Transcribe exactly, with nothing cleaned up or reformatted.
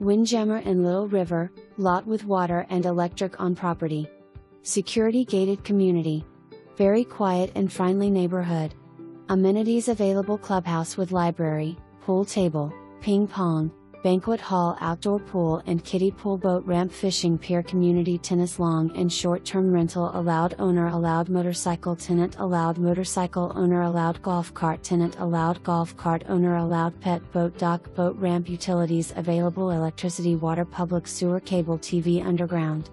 Windjammer and Little River, lot with water and electric on property. Security gated community. Very quiet and friendly neighborhood. Amenities available: clubhouse with library, pool table, ping pong, banquet hall, outdoor pool and kiddie pool, boat ramp, fishing pier, community tennis, long and short-term rental allowed, owner allowed, motorcycle tenant allowed, motorcycle owner allowed, golf cart tenant allowed, golf cart owner allowed, pet, boat dock, boat ramp. Utilities available: electricity, water, public sewer, cable T V, underground.